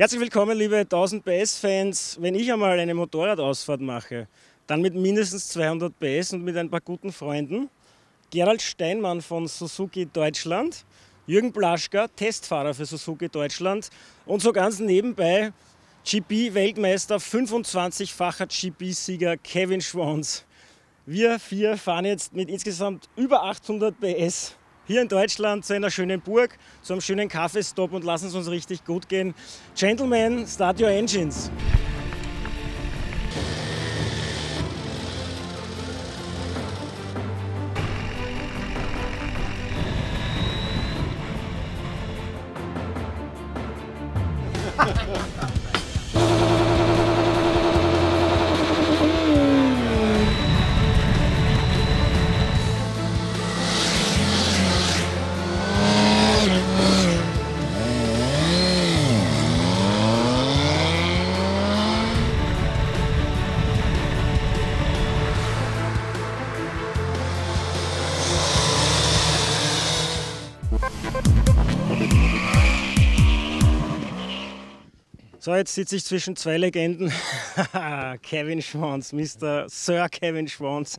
Herzlich willkommen, liebe 1000 PS-Fans. Wenn ich einmal eine Motorradausfahrt mache, dann mit mindestens 200 PS und mit ein paar guten Freunden. Gerald Steinmann von Suzuki Deutschland, Jürgen Plaschka, Testfahrer für Suzuki Deutschland und so ganz nebenbei GP-Weltmeister, 25-facher GP-Sieger Kevin Schwantz. Wir vier fahren jetzt mit insgesamt über 800 PS hier in Deutschland zu einer schönen Burg, zu einem schönen Kaffeestopp und lassen es uns richtig gut gehen. Gentlemen, start your engines! So, jetzt sitze ich zwischen zwei Legenden. Kevin Schwantz, Mr. Sir Kevin Schwantz.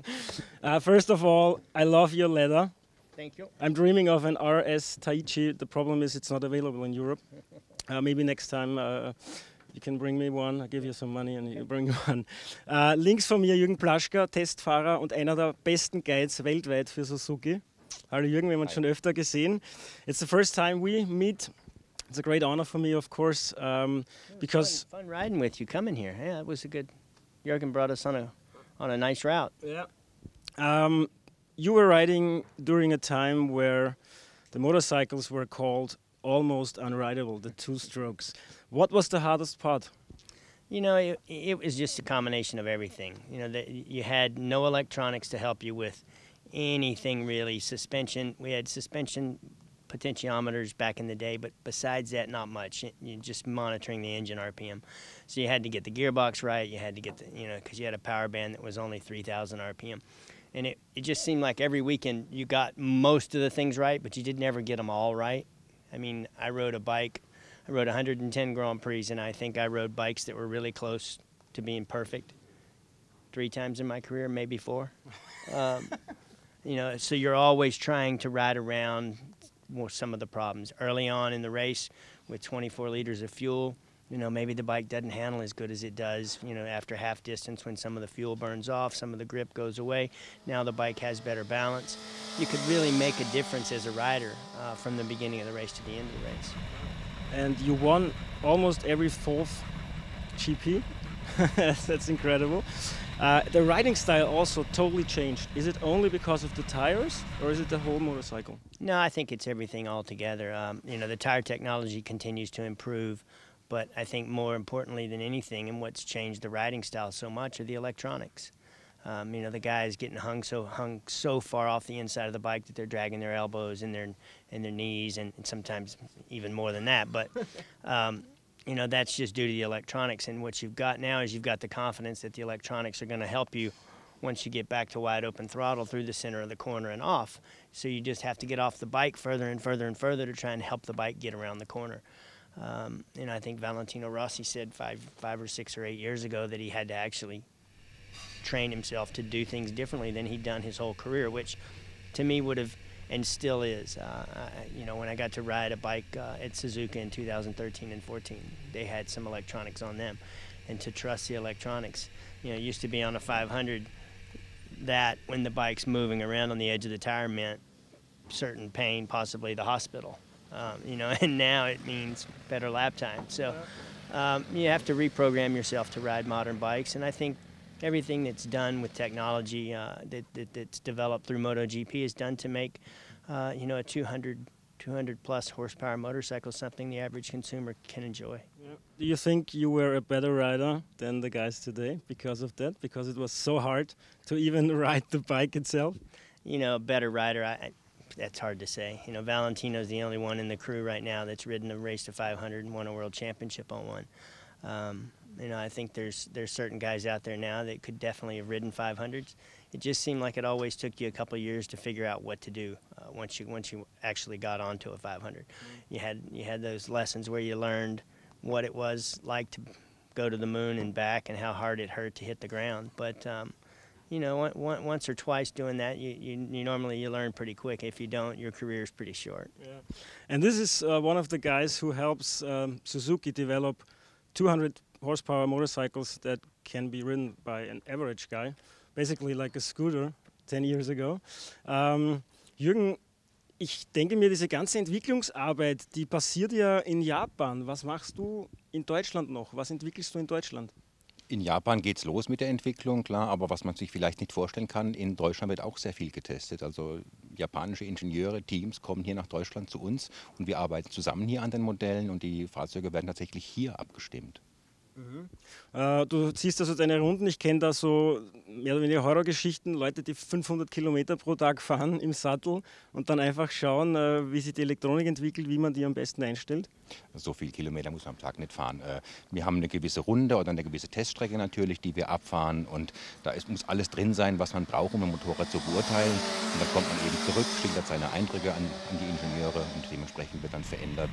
First of all, I love your leather. Thank you. I'm dreaming of an RS Taichi. The problem is it's not available in Europe. Maybe next time you can bring me one. I'll give you some money and you bring one. Links von mir Jürgen Plaschka, Testfahrer und einer der besten Guides weltweit für Suzuki. Hallo Jürgen, wir haben uns schon öfter gesehen. It's the first time we meet. It's a great honor for me, of course, because fun riding with you, coming here. Yeah, it was a good. Jürgen brought us on a nice route. Yeah. You were riding during a time where the motorcycles were called almost unrideable, the two strokes. What was the hardest part? You know, it was just a combination of everything. You know, you had no electronics to help you with anything really. Suspension. We had suspension potentiometers back in the day, but besides that, not much. You're just monitoring the engine RPM. So you had to get the gearbox right, you had to get the, you know, because you had a power band that was only 3,000 RPM. And it just seemed like every weekend you got most of the things right, but you did never get them all right. I mean, I rode a bike, I rode 110 Grand Prix, and I think I rode bikes that were really close to being perfect 3 times in my career, maybe 4. You know, so you're always trying to ride around some of the problems. Early on in the race with 24 liters of fuel, you know, maybe the bike doesn't handle as good as it does, you know, after half distance when some of the fuel burns off, some of the grip goes away. Now the bike has better balance. You could really make a difference as a rider from the beginning of the race to the end of the race. And you won almost every 4th GP. That's incredible. The riding style also totally changed. Is it only because of the tires, or is it the whole motorcycle? No, I think it's everything altogether. You know, the tire technology continues to improve, but I think more importantly than anything, and what's changed the riding style so much, are the electronics. You know, the guys getting hung so far off the inside of the bike that they're dragging their elbows and their knees, and sometimes even more than that. But you know, that's just due to the electronics, and what you've got now is you've got the confidence that the electronics are going to help you once you get back to wide open throttle through the center of the corner and off. So you just have to get off the bike further and further and further to try and help the bike get around the corner. And I think Valentino Rossi said 5 or 6 or 8 years ago that he had to actually train himself to do things differently than he'd done his whole career, which to me would have, and still is. You know, when I got to ride a bike at Suzuka in 2013 and 14, they had some electronics on them. And to trust the electronics, you know, it used to be on a 500 that when the bike's moving around on the edge of the tire meant certain pain, possibly the hospital. You know, and now it means better lap time. So you have to reprogram yourself to ride modern bikes, and I think everything that's done with technology that's developed through MotoGP is done to make, you know, a 200 plus horsepower motorcycle something the average consumer can enjoy. Yeah. Do you think you were a better rider than the guys today because of that? Because it was so hard to even ride the bike itself? You know, a better rider, that's hard to say. You know, Valentino's the only one in the crew right now that's ridden a race to 500 and won a world championship on one. You know, I think there's certain guys out there now that could definitely have ridden 500s. It just seemed like it always took you a couple of years to figure out what to do once you actually got onto a 500. You had those lessons where you learned what it was like to go to the moon and back and how hard it hurt to hit the ground. But you know, once or twice doing that, you normally you learn pretty quick. If you don't, your career is pretty short. Yeah. And this is one of the guys who helps Suzuki develop 200 horsepower motorcycles that can be ridden by an average guy, basically like a scooter 10 years ago. Jürgen, ich denke mir, diese ganze Entwicklungsarbeit, die passiert ja in Japan. Was machst du in Deutschland noch? Was entwickelst du in Deutschland? In Japan geht es los mit der Entwicklung, klar, aber was man sich vielleicht nicht vorstellen kann, in Deutschland wird auch sehr viel getestet. Also japanische Ingenieure, Teams kommen hier nach Deutschland zu uns und wir arbeiten zusammen hier an den Modellen und die Fahrzeuge werden tatsächlich hier abgestimmt. Mhm. Du ziehst also deine Runden, ich kenne da so mehr oder weniger Horrorgeschichten, Leute, die 500 Kilometer pro Tag fahren im Sattel und dann einfach schauen, wie sich die Elektronik entwickelt, wie man die am besten einstellt. So viele Kilometer muss man am Tag nicht fahren. Wir haben eine gewisse Runde oder eine gewisse Teststrecke natürlich, die wir abfahren und da muss alles drin sein, was man braucht, um ein Motorrad zu beurteilen. Und dann kommt man eben zurück, schildert seine Eindrücke an die Ingenieure und dementsprechend wird dann verändert,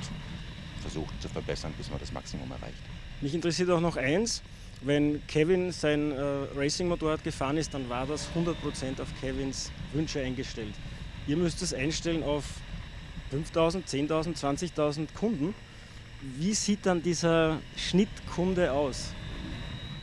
versucht zu verbessern, bis man das Maximum erreicht. Mich interessiert auch noch eins, wenn Kevin sein Racing-Motorrad gefahren ist, dann war das 100% auf Kevins Wünsche eingestellt. Ihr müsst es einstellen auf 5.000, 10.000, 20.000 Kunden. Wie sieht dann dieser Schnittkunde aus?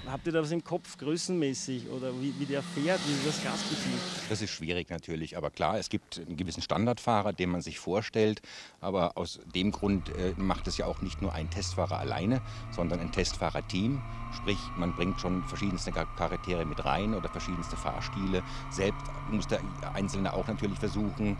Habt ihr da was im Kopf, größenmäßig oder wie der fährt, wie das Gasgefühl? Das ist schwierig natürlich, aber klar, es gibt einen gewissen Standardfahrer, den man sich vorstellt. Aber aus dem Grund macht es ja auch nicht nur ein Testfahrer alleine, sondern ein Testfahrerteam. Sprich, man bringt schon verschiedenste Charaktere mit rein oder verschiedenste Fahrstile. Selbst muss der Einzelne auch natürlich versuchen,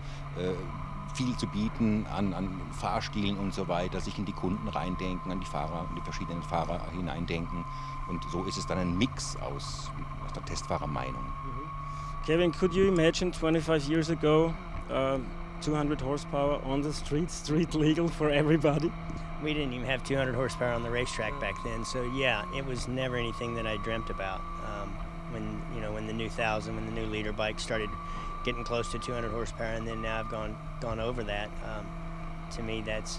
viel zu bieten an Fahrstilen und so weiter, sich in die Kunden reindenken, an die Fahrer, an die verschiedenen Fahrer hineindenken. Und so ist es dann ein Mix aus der Testfahrermeinung. Mm-hmm. Kevin, could you imagine 25 years ago 200 horsepower on the street, street legal for everybody? We didn't even have 200 horsepower on the racetrack back then, so yeah, it was never anything that I dreamt about. When you know, when the new 1000, when the new leader bike started getting close to 200 horsepower, and then now I've gone over that. To me, that's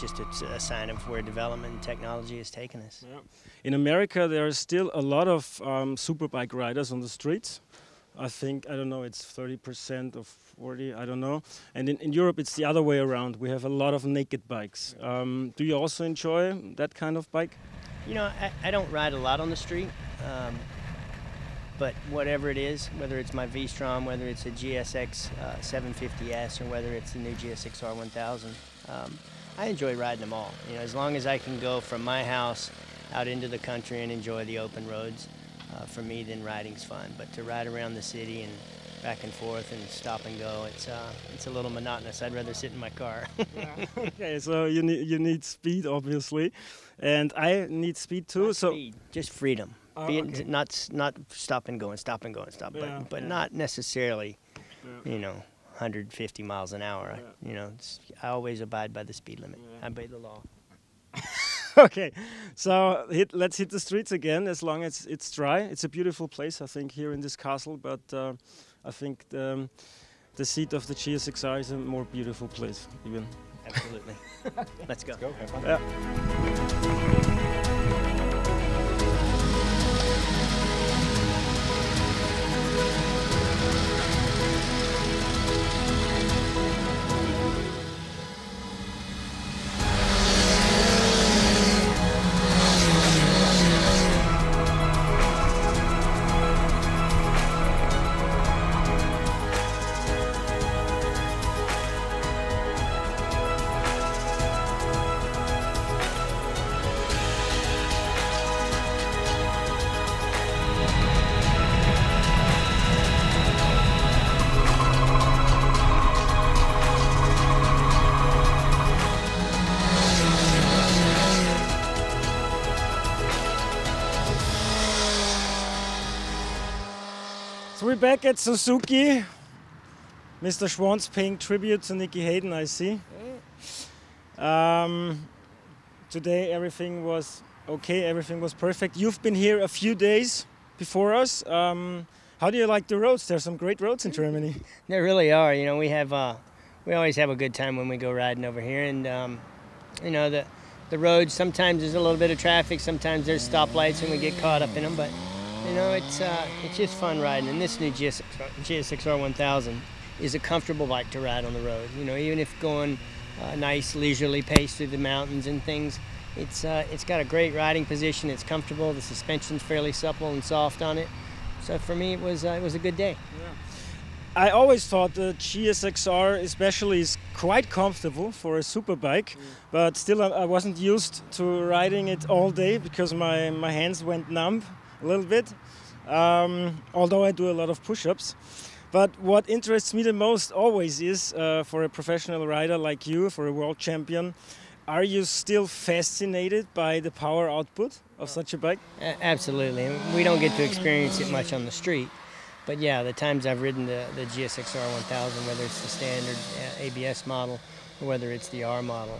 just a sign of where development and technology has taken us. Yeah. In America, there are still a lot of superbike riders on the streets. I think, I don't know, it's 30% or 40, I don't know. And in Europe, it's the other way around. We have a lot of naked bikes. Do you also enjoy that kind of bike? You know, I don't ride a lot on the street. But whatever it is, whether it's my V-Strom, whether it's a GSX 750S, or whether it's the new GSXR 1000, I enjoy riding them all. You know, as long as I can go from my house out into the country and enjoy the open roads, for me, then riding's fun. But to ride around the city and back and forth and stop and go, it's a little monotonous. I'd rather sit in my car. Yeah. Okay, so you need speed, obviously, and I need speed too. Not so speed, just freedom. Oh, okay. Not stop and go and stop and go and stop, yeah, but yeah, not necessarily, yeah, you know, 150 miles an hour. Yeah. You know, I always abide by the speed limit. Yeah. I obey the law. Okay, so let's hit the streets again. As long as it's dry, it's a beautiful place, I think, here in this castle. But I think the seat of the GSXR is a more beautiful place, even. Absolutely. Let's go. Let's go. Have fun. Yeah. We're back at Suzuki. Mr. Schwantz paying tribute to Nikki Hayden, I see. Today everything was okay, everything was perfect. You've been here a few days before us. How do you like the roads? There's some great roads in Germany. There really are. You know, we always have a good time when we go riding over here, and you know, the the roads. Sometimes there's a little bit of traffic, sometimes there's stoplights and we get caught up in them, but you know, it's just fun riding. And this new GSXR 1000 is a comfortable bike to ride on the road. You know, even if going a nice leisurely pace through the mountains and things, it's got a great riding position. It's comfortable. The suspension's fairly supple and soft on it. So for me, it was a good day. Yeah. I always thought the GSXR especially is quite comfortable for a super bike, but still I wasn't used to riding it all day because my hands went numb a little bit, although I do a lot of push-ups. But what interests me the most always is, for a professional rider like you, for a world champion, are you still fascinated by the power output of such a bike? Absolutely. We don't get to experience it much on the street. But yeah, the times I've ridden the GSXR 1000, whether it's the standard ABS model or whether it's the R model,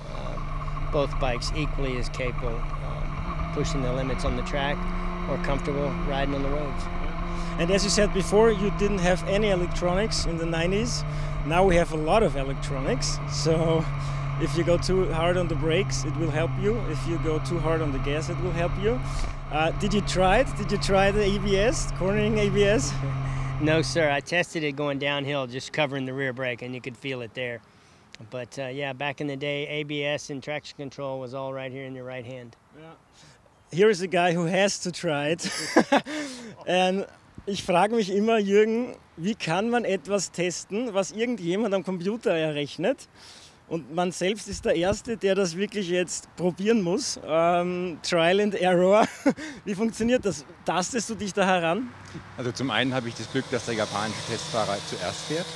both bikes equally as capable pushing the limits on the track or comfortable riding on the roads. And as you said before, you didn't have any electronics in the 90s. Now we have a lot of electronics. So if you go too hard on the brakes, it will help you. If you go too hard on the gas, it will help you. Did you try it? Did you try the ABS, cornering ABS? No, sir. I tested it going downhill, just covering the rear brake, and you could feel it there. But yeah, back in the day, ABS and traction control was all right here in your right hand. Yeah. Here is a guy who has to try it. And ich frage mich immer, Jürgen, wie kann man etwas testen, was irgendjemand am Computer errechnet? Und man selbst ist der Erste, der das wirklich jetzt probieren muss. Trial and Error. Wie funktioniert das? Tastest du dich da heran? Also zum einen habe ich das Glück, dass der japanische Testfahrer zuerst fährt.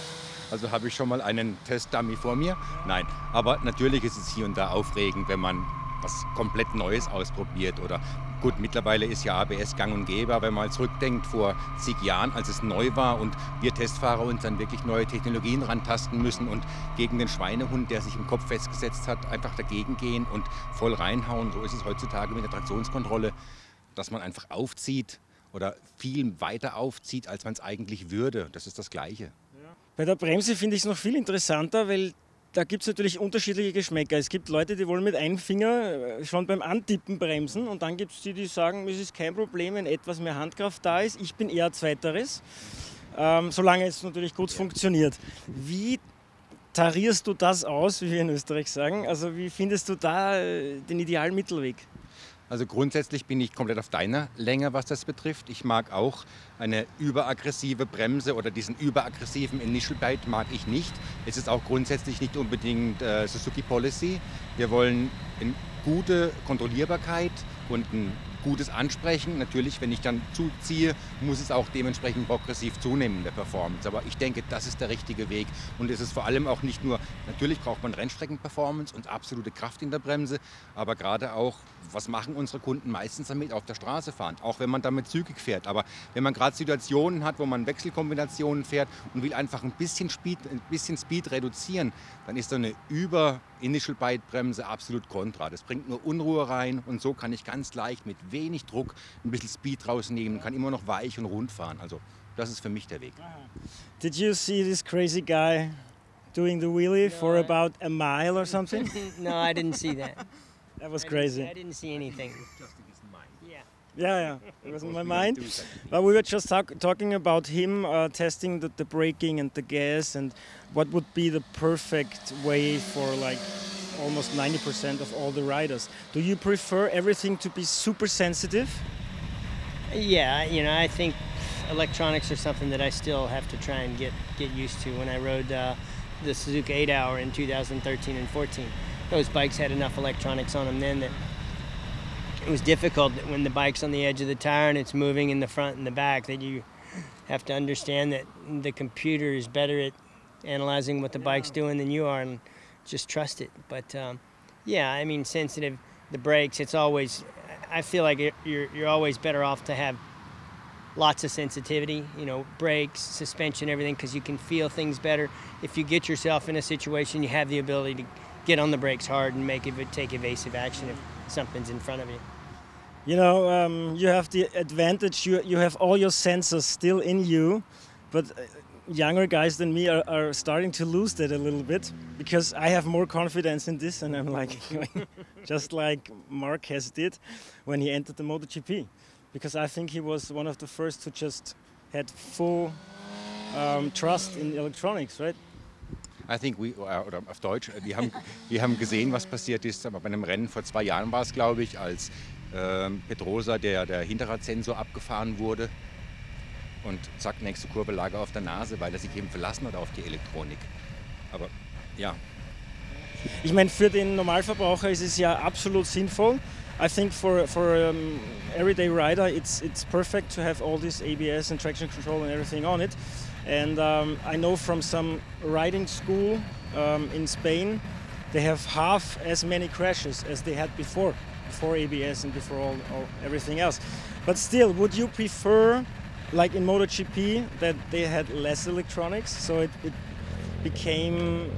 Also habe ich schon mal einen Testdummy vor mir. Nein, aber natürlich ist es hier und da aufregend, wenn man was komplett Neues ausprobiert. Oder gut, mittlerweile ist ja ABS gang und gäbe, aber wenn man zurückdenkt vor zig Jahren, als es neu war und wir Testfahrer uns dann wirklich neue Technologien rantasten müssen und gegen den Schweinehund, der sich im Kopf festgesetzt hat, einfach dagegen gehen und voll reinhauen. So ist es heutzutage mit der Traktionskontrolle, dass man einfach aufzieht oder viel weiter aufzieht, als man es eigentlich würde. Das ist das Gleiche. Bei der Bremse finde ich es noch viel interessanter, weil da gibt es natürlich unterschiedliche Geschmäcker. Es gibt Leute, die wollen mit einem Finger schon beim Antippen bremsen. Und dann gibt es die, die sagen, es ist kein Problem, wenn etwas mehr Handkraft da ist. Ich bin eher Zweiteres, solange es natürlich gut funktioniert. Wie tarierst du das aus, wie wir in Österreich sagen? Also wie findest du da den idealen Mittelweg? Also grundsätzlich bin ich komplett auf deiner Länge, was das betrifft. Ich mag auch eine überaggressive Bremse oder diesen überaggressiven Initial Bite mag ich nicht. Es ist auch grundsätzlich nicht unbedingt Suzuki Policy. Wir wollen eine gute Kontrollierbarkeit und ein gutes Ansprechen. Natürlich, wenn ich dann zuziehe, muss es auch dementsprechend progressiv zunehmen in der Performance. Aber ich denke, das ist der richtige Weg. Und es ist vor allem auch nicht nur, natürlich braucht man Rennstrecken-Performance und absolute Kraft in der Bremse, aber gerade auch, was machen unsere Kunden meistens damit auf der Straße fahren, auch wenn man damit zügig fährt. Aber wenn man gerade Situationen hat, wo man Wechselkombinationen fährt und will einfach ein bisschen Speed reduzieren, dann ist so eine Über-Initial-Bite-Bremse absolut kontra. Das bringt nur Unruhe rein und so kann ich ganz leicht mit wenig Druck ein bisschen Speed rausnehmen, kann immer noch weich und rund fahren. Also das ist für mich der Weg. Did you see this crazy guy doing the wheelie for about a mile or something? No, I didn't see that. That was crazy. I didn't see anything. Yeah, it was in my mind. But we were just talking about him testing the braking and the gas and what would be the perfect way for like almost 90% of all the riders. Do you prefer everything to be super sensitive? Yeah, you know, I think electronics are something that I still have to try and get used to. When I rode the Suzuka 8-Hour in 2013 and 14, those bikes had enough electronics on them then that it was difficult when the bike's on the edge of the tire and it's moving in the front and the back, that you have to understand that the computer is better at analyzing what the bike's doing than you are and just trust it. But yeah, I mean, sensitive, the brakes, it's always, I feel like you're always better off to have lots of sensitivity, you know, brakes, suspension, everything, because you can feel things better. If you get yourself in a situation, you have the ability to get on the brakes hard and make it take evasive action if something's in front of you. You know, you have the advantage, you have all your sensors still in you, but younger guys than me are starting to lose that a little bit, because I have more confidence in this, and I'm like, just like Marquez did when he entered the MotoGP, because I think he was one of the first who just had full trust in electronics, right? I think we, oder auf Deutsch, wir haben gesehen, was passiert ist. Aber bei einem Rennen vor 2 Jahren war es, glaube ich, als Pedrosa, der Hinterradsensor abgefahren wurde. Und zack, nächste Kurve lag auf der Nase, weil er sich eben verlassen hat auf die Elektronik. Aber ja. Ich meine, für den Normalverbraucher ist es ja absolut sinnvoll. I think for everyday rider, it's perfect to have all this ABS and traction control and everything on it. And I know from some riding school in Spain, they have half as many crashes as they had before ABS and before all everything else. But still, would you prefer, like in MotoGP, that they had less electronics, so it became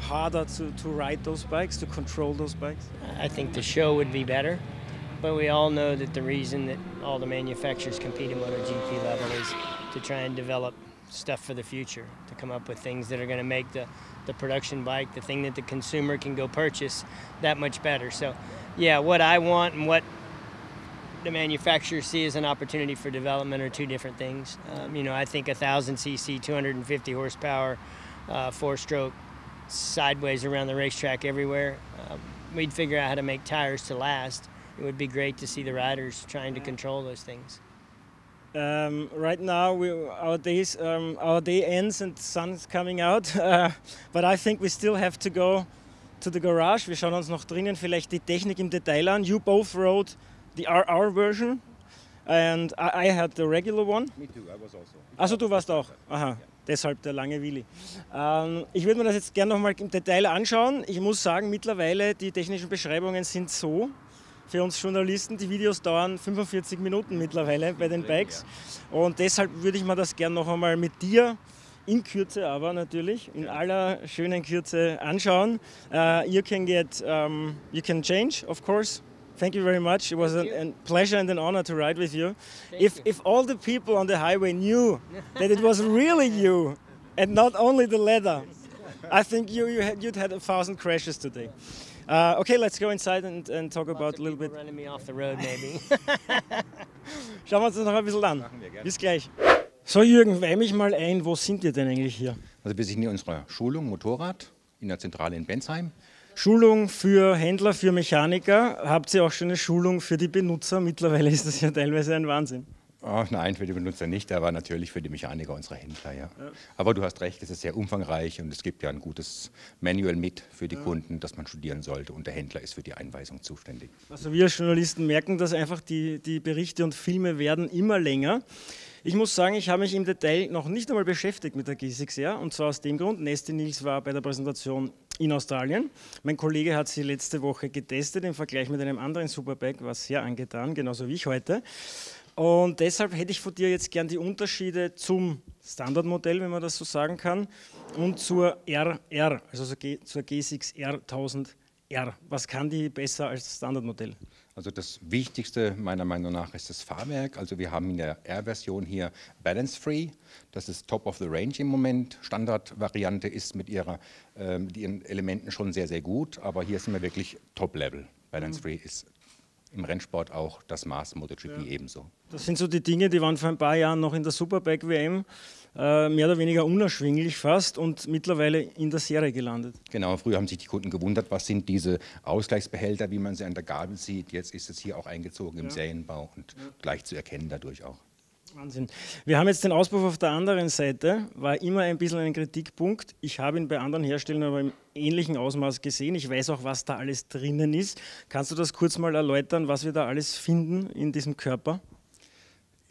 harder to ride those bikes, to control those bikes? I think the show would be better, but we all know that the reason that all the manufacturers compete in MotoGP level is to try and develop stuff for the future, to come up with things that are going to make the production bike, the thing that the consumer can go purchase, that much better. So yeah, what I want and what the manufacturers see as an opportunity for development are two different things. You know, I think 1,000 cc, 250 horsepower, 4-stroke, sideways around the racetrack everywhere. We'd figure out how to make tires to last. It would be great to see the riders trying to control those things. Right now, our day ends and the sun's coming out, but I think we still have to go to the garage. Wir schauen uns noch drinnen vielleicht die Technik im Detail an. You both rode the RR version, and I had the regular one. Me too, I was also. Also, du warst auch? Aha. Deshalb der lange Willi. Ich würde mir das jetzt gerne nochmal im Detail anschauen. Ich muss sagen, mittlerweile die technischen Beschreibungen sind so, für uns Journalisten, die Videos dauern 45 Minuten mittlerweile bei den Bikes. Und deshalb würde ich mir das gerne noch einmal mit dir in Kürze, aber natürlich in aller schönen Kürze anschauen. You can change, of course. Thank you very much. It was a pleasure and an honor to ride with you. If all the people on the highway knew that it was really you and not only the leather, I think you'd had 1,000 crashes today. Okay, let's go inside and talk about a little bit. Running me off the road, maybe. Schauen wir uns das noch ein bisschen an. Bis gleich. So, Jürgen, weih mich mal ein. Wo sind wir denn eigentlich hier? Also wir sind hier in unserer Schulung Motorrad in der Zentrale in Bensheim. Schulung für Händler, für Mechaniker. Habt ihr auch schon eine Schulung für die Benutzer? Mittlerweile ist das ja teilweise ein Wahnsinn. Oh, nein, für die Benutzer nicht, aber natürlich für die Mechaniker unserer Händler. Ja. Ja. Aber du hast recht, es ist sehr umfangreich und es gibt ja ein gutes Manual mit für die Kunden, das man studieren sollte, und der Händler ist für die Einweisung zuständig. Also wir Journalisten merken, dass einfach die Berichte und Filme werden immer länger. Ich muss sagen, ich habe mich im Detail noch nicht einmal beschäftigt mit der GSX-R, und zwar aus dem Grund, Nasty Nils war bei der Präsentation in Australien. Mein Kollege hat sie letzte Woche getestet, im Vergleich mit einem anderen Superbike, war sehr angetan, genauso wie ich heute. Und deshalb hätte ich von dir jetzt gern die Unterschiede zum Standardmodell, wenn man das so sagen kann, und zur RR, also zur GSX-R1000R. Was kann die besser als das Standardmodell? Also das Wichtigste meiner Meinung nach ist das Fahrwerk. Also wir haben in der R-Version hier Balance-Free. Das ist Top of the Range im Moment. Standardvariante ist mit ihren Elementen schon sehr, sehr gut, aber hier sind wir wirklich Top-Level. Balance-Free ist im Rennsport auch das Maß, MotoGP ebenso. Das sind so die Dinge, die waren vor ein paar Jahren noch in der Superbike-WM mehr oder weniger unerschwinglich fast und mittlerweile in der Serie gelandet. Genau, früher haben sich die Kunden gewundert, was sind diese Ausgleichsbehälter, wie man sie an der Gabel sieht. Jetzt ist es hier auch eingezogen im Serienbau und gleich zu erkennen dadurch auch. Wahnsinn. Wir haben jetzt den Auspuff auf der anderen Seite, war immer ein bisschen ein Kritikpunkt. Ich habe ihn bei anderen Herstellern aber im ähnlichen Ausmaß gesehen. Ich weiß auch, was da alles drinnen ist. Kannst du das kurz mal erläutern, was wir da alles finden in diesem Körper?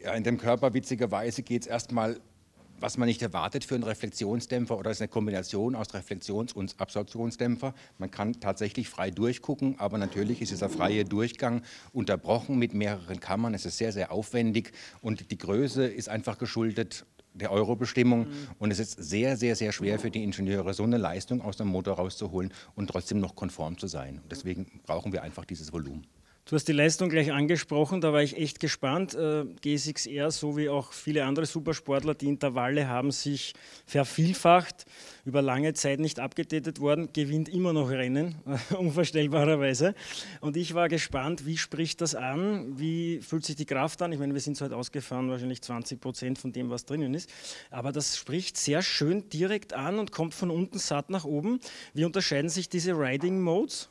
Ja, in dem Körper witzigerweise geht es erstmal, was man nicht erwartet für einen Reflexionsdämpfer, oder ist eine Kombination aus Reflexions- und Absorptionsdämpfer. Man kann tatsächlich frei durchgucken, aber natürlich ist dieser freie Durchgang unterbrochen mit mehreren Kammern. Es ist sehr, sehr aufwendig und die Größe ist einfach geschuldet der Euro-Bestimmung und es ist sehr, sehr, sehr schwer für die Ingenieure, so eine Leistung aus dem Motor rauszuholen und trotzdem noch konform zu sein. Und deswegen brauchen wir einfach dieses Volumen. Du hast die Leistung gleich angesprochen, da war ich echt gespannt. GSXR, so wie auch viele andere Supersportler, die Intervalle haben sich vervielfacht, über lange Zeit nicht abgedatet worden, gewinnt immer noch Rennen, unvorstellbarerweise. Und ich war gespannt, wie spricht das an, wie fühlt sich die Kraft an? Ich meine, wir sind so weit ausgefahren, wahrscheinlich 20% von dem, was drinnen ist. Aber das spricht sehr schön direkt an und kommt von unten satt nach oben. Wie unterscheiden sich diese Riding Modes?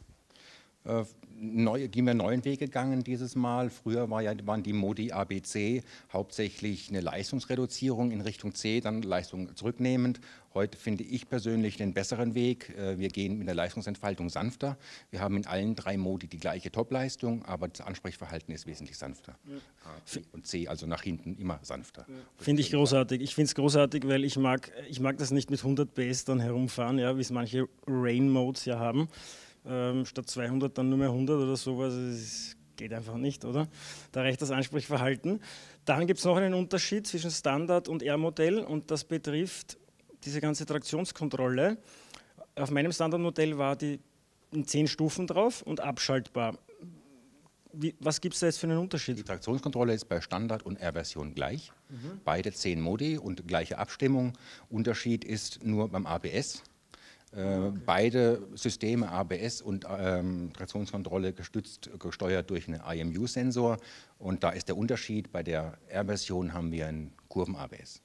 Gehen wir einen neuen Weg gegangen dieses Mal. Früher waren die Modi ABC hauptsächlich eine Leistungsreduzierung in Richtung C, dann Leistung zurücknehmend. Heute finde ich persönlich den besseren Weg. Wir gehen mit der Leistungsentfaltung sanfter. Wir haben in allen drei Modi die gleiche Topleistung, aber das Ansprechverhalten ist wesentlich sanfter. Ja. A, B und C, also nach hinten immer sanfter. Ja. Finde ich großartig. Ich finde es großartig, weil ich mag das nicht mit 100 PS dann herumfahren, ja, wie es manche Rain-Modes ja haben. Statt 200 dann nur mehr 100 oder sowas, das geht einfach nicht, oder? Da reicht das Ansprechverhalten. Dann gibt es noch einen Unterschied zwischen Standard und R-Modell und das betrifft diese ganze Traktionskontrolle. Auf meinem Standardmodell war die in 10 Stufen drauf und abschaltbar. Was gibt es da jetzt für einen Unterschied? Die Traktionskontrolle ist bei Standard- und R-Version gleich. Mhm. Beide 10 Modi und gleiche Abstimmung. Unterschied ist nur beim ABS. Okay. Beide Systeme, ABS und Traktionskontrolle, gesteuert durch einen IMU-Sensor. Und da ist der Unterschied, bei der R-Version haben wir einen Kurven-ABS.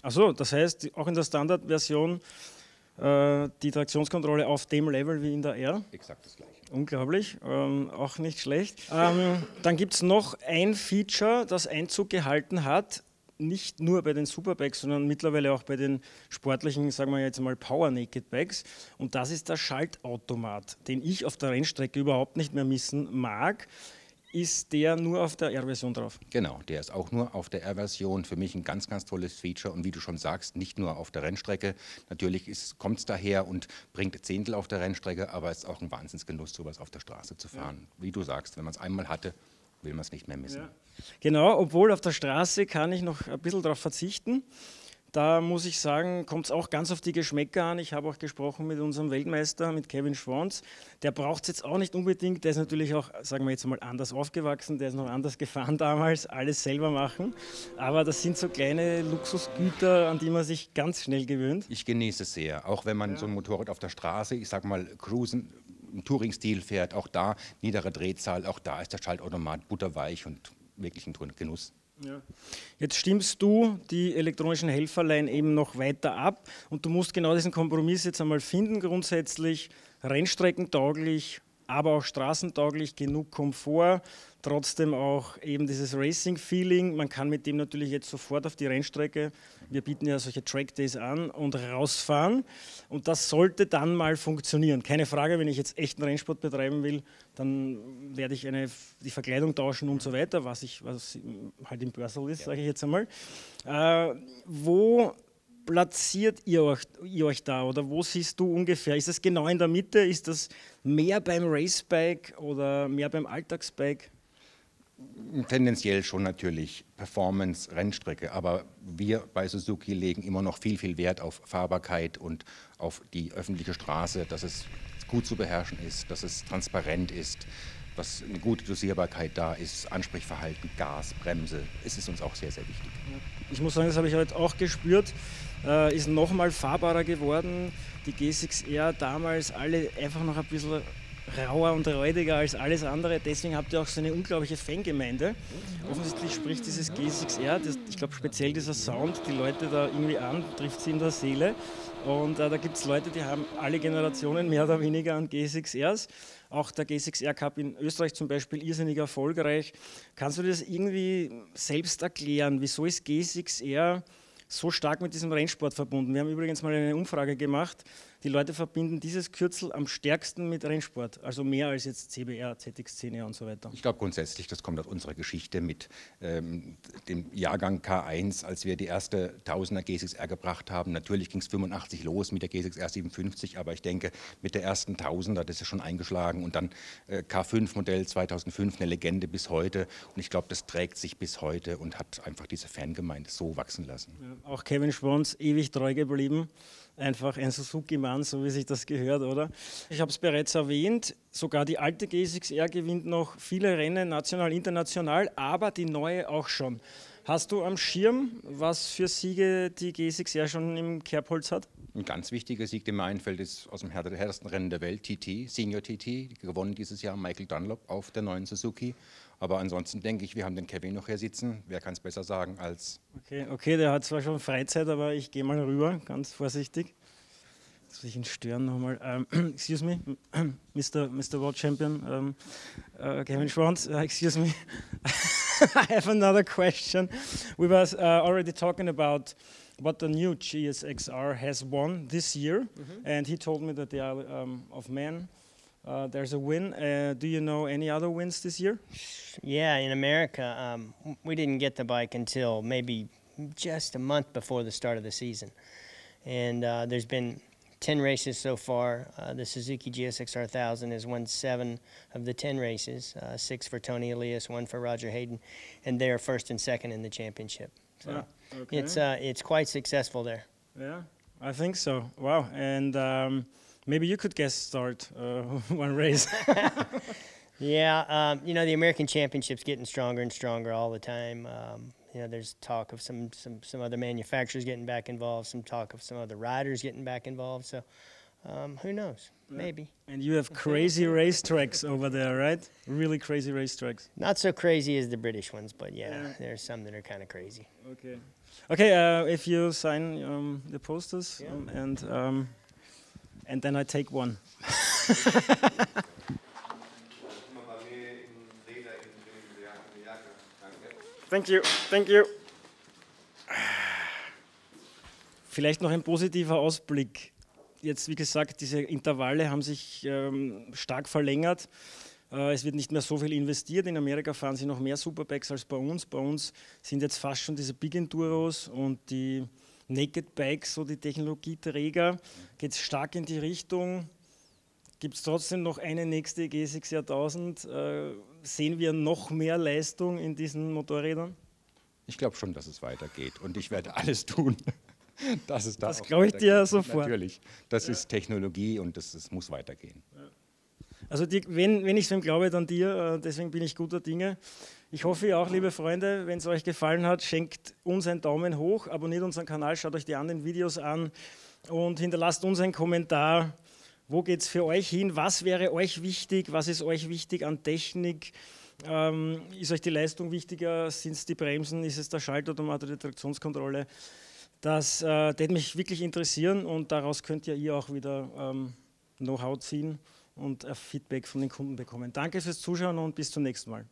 Achso, das heißt, auch in der Standard-Version die Traktionskontrolle auf dem Level wie in der R? Exakt das Gleiche. Unglaublich, auch nicht schlecht. Dann gibt es noch ein Feature, das Einzug gehalten hat. Nicht nur bei den Superbikes, sondern mittlerweile auch bei den sportlichen, sagen wir jetzt mal, Power-Naked-Bikes. Und das ist der Schaltautomat, den ich auf der Rennstrecke überhaupt nicht mehr missen mag. Ist der nur auf der R-Version drauf? Genau, der ist auch nur auf der R-Version. Für mich ein ganz, ganz tolles Feature. Und wie du schon sagst, nicht nur auf der Rennstrecke. Natürlich kommt es daher und bringt Zehntel auf der Rennstrecke, aber es ist auch ein Wahnsinnsgenuss, sowas auf der Straße zu fahren. Ja. Wie du sagst, wenn man es einmal hatte, will man es nicht mehr missen. Ja. Genau, obwohl auf der Straße kann ich noch ein bisschen darauf verzichten. Da muss ich sagen, kommt es auch ganz auf die Geschmäcker an. Ich habe auch gesprochen mit unserem Weltmeister, mit Kevin Schwantz. Der braucht es jetzt auch nicht unbedingt. Der ist natürlich auch, sagen wir jetzt mal, anders aufgewachsen. Der ist noch anders gefahren damals. Alles selber machen. Aber das sind so kleine Luxusgüter, an die man sich ganz schnell gewöhnt. Ich genieße es sehr. Auch wenn man so ein Motorrad auf der Straße, ich sag mal, cruisen, im Touring-Stil fährt, auch da niedere Drehzahl, auch da ist der Schaltautomat butterweich und wirklich ein Genuss. Ja. Jetzt stimmst du die elektronischen Helferlein eben noch weiter ab und du musst genau diesen Kompromiss jetzt einmal finden, grundsätzlich rennstreckentauglich, aber auch straßentauglich, genug Komfort, trotzdem auch eben dieses Racing-Feeling. Man kann mit dem natürlich jetzt sofort auf die Rennstrecke, wir bieten ja solche Track-Days an und rausfahren und das sollte dann mal funktionieren. Keine Frage, wenn ich jetzt echten Rennsport betreiben will, dann werde ich die Verkleidung tauschen und so weiter, was halt im Börsal ist, sage ich jetzt einmal. Wo platziert ihr euch da oder wo siehst du ungefähr? Ist das genau in der Mitte? Ist das mehr beim Racebike oder mehr beim Alltagsbike? Tendenziell schon natürlich Performance, Rennstrecke, aber wir bei Suzuki legen immer noch viel, viel Wert auf Fahrbarkeit und auf die öffentliche Straße, dass es gut zu beherrschen ist, dass es transparent ist, dass eine gute Dosierbarkeit da ist, Ansprechverhalten, Gas, Bremse, es ist uns auch sehr, sehr wichtig. Ich muss sagen, das habe ich heute auch gespürt, ist noch mal fahrbarer geworden, die GSX-R damals alle einfach noch ein bisschen rauer und räudiger als alles andere, deswegen habt ihr auch so eine unglaubliche Fangemeinde. Offensichtlich spricht dieses GSX-R, ich glaube speziell dieser Sound, die Leute da irgendwie an, trifft sie in der Seele und da gibt es Leute, die haben alle Generationen mehr oder weniger an GSX-Rs. Auch der GSXR Cup in Österreich zum Beispiel, irrsinnig erfolgreich. Kannst du dir das irgendwie selbst erklären? Wieso ist GSXR so stark mit diesem Rennsport verbunden? Wir haben übrigens mal eine Umfrage gemacht. Die Leute verbinden dieses Kürzel am stärksten mit Rennsport, also mehr als jetzt CBR, ZX-10R und so weiter. Ich glaube grundsätzlich, das kommt aus unserer Geschichte mit dem Jahrgang K1, als wir die erste 1000er GSX-R gebracht haben. Natürlich ging es 85 los mit der GSX-R 750, aber ich denke, mit der ersten 1000er, das ist schon eingeschlagen. Und dann K5-Modell 2005, eine Legende bis heute. Und ich glaube, das trägt sich bis heute und hat einfach diese Fangemeinde so wachsen lassen. Ja, auch Kevin Schwantz, ewig treu geblieben. einfach ein Suzuki-Mann, so wie sich das gehört, oder? Ich habe es bereits erwähnt, sogar die alte GSX-R gewinnt noch viele Rennen, national, international, aber die neue auch schon. Hast du am Schirm, was für Siege die GSX-R schon im Kerbholz hat? Ein ganz wichtiger Sieg, der mir einfällt, ist aus dem härtesten Rennen der Welt, TT, Senior TT, gewonnen dieses Jahr, Michael Dunlop auf der neuen Suzuki. Aber ansonsten denke ich, wir haben den Kevin noch hier sitzen. Wer kann es besser sagen als... Okay, der hat zwar schon Freizeit, aber ich gehe mal rüber, ganz vorsichtig. Jetzt will ich ihn stören nochmal. Excuse me, Mr. World Champion, Kevin Schwantz, excuse me. I have another question. We were already talking about what the new GSXR has won this year, and he told me that they are of men. There's a win. Do you know any other wins this year? Yeah, in America, we didn't get the bike until maybe just a month before the start of the season. And there's been 10 races so far. The Suzuki GSXR 1000 has won 7 of the 10 races, 6 for Tony Elias, 1 for Roger Hayden, and they're first and second in the championship. So it's quite successful there. Yeah, I think so. Wow. And... maybe you could guess start one race. Yeah, you know, the American Championship's getting stronger and stronger all the time. You know, there's talk of some other manufacturers getting back involved, some talk of some other riders getting back involved. So who knows? Yeah. Maybe. And you have crazy racetracks over there, right? Really crazy racetracks. Not so crazy as the British ones, but yeah. There's some that are kind of crazy. Okay. Okay, if you sign the posters and then I take one. Thank you, thank you. Vielleicht noch ein positiver Ausblick. Jetzt, wie gesagt, diese Intervalle haben sich stark verlängert. Es wird nicht mehr so viel investiert. In Amerika fahren sie noch mehr Superbikes als bei uns. Bei uns sind jetzt fast schon diese Big Enduros und die Naked Bikes, so die Technologieträger, geht es stark in die Richtung. Gibt es trotzdem noch eine nächste GSX-R1000? Sehen wir noch mehr Leistung in diesen Motorrädern? Ich glaube schon, dass es weitergeht und ich werde alles tun, dass es da weitergeht. Das glaube ich dir sofort. Natürlich, das ist Technologie und das muss weitergehen. Ja. Also wenn ich es wem glaube, dann dir, deswegen bin ich guter Dinge. Ich hoffe ihr auch, liebe Freunde, wenn es euch gefallen hat, schenkt uns einen Daumen hoch, abonniert unseren Kanal, schaut euch die anderen Videos an und hinterlasst uns einen Kommentar, wo geht es für euch hin, was wäre euch wichtig, was ist euch wichtig an Technik, ist euch die Leistung wichtiger, sind es die Bremsen, ist es der Schaltautomat oder die Traktionskontrolle, das würde mich wirklich interessieren und daraus könnt ihr auch wieder Know-how ziehen und Feedback von den Kunden bekommen. Danke fürs Zuschauen und bis zum nächsten Mal.